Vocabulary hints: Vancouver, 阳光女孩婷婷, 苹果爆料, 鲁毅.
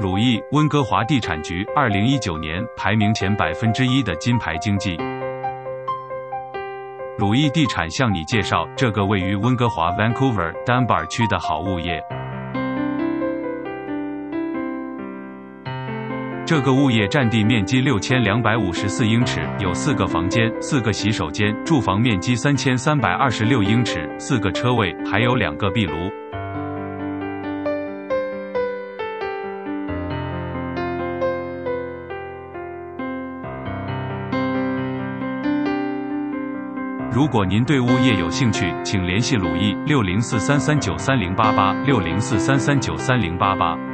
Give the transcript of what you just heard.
鲁毅，温哥华地产局2019年排名前1%的金牌经纪。鲁毅地产向你介绍这个位于温哥华 Vancouver 丹巴尔区的好物业。这个物业占地面积6254英尺，有4个房间、4个洗手间，住房面积3326英尺，4个车位，还有2个壁炉。 如果您对物业有兴趣，请联系鲁毅，6043393088，6043393088。